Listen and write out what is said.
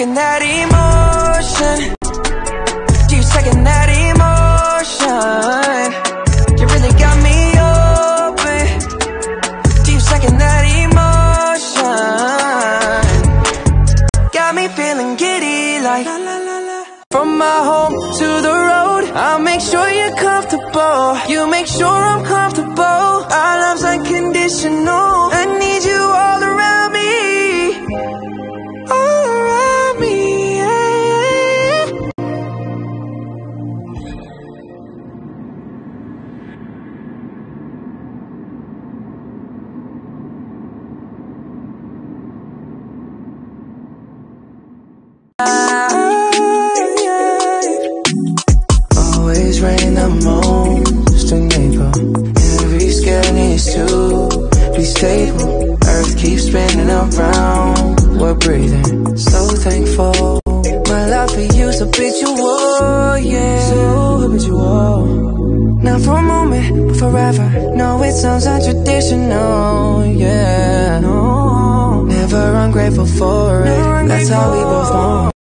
sucking that emotion. Keep sucking that emotion. You really got me open. Keep sucking that emotion. Got me feeling giddy like la, la, la, la. From my home to the road, I'll make sure you're comfortable. You make sure I'm comfortable. Our love's unconditional. I need you all around me. All around me, yeah. Always rain the most in April. Every scare needs to be stable. Earth keeps spinning around, we're breathing. So thankful my love for you is habitual, yeah. So habitual. Not for a moment, but forever. No, it sounds untraditional, yeah. No. Never ungrateful for it. That's how we both want.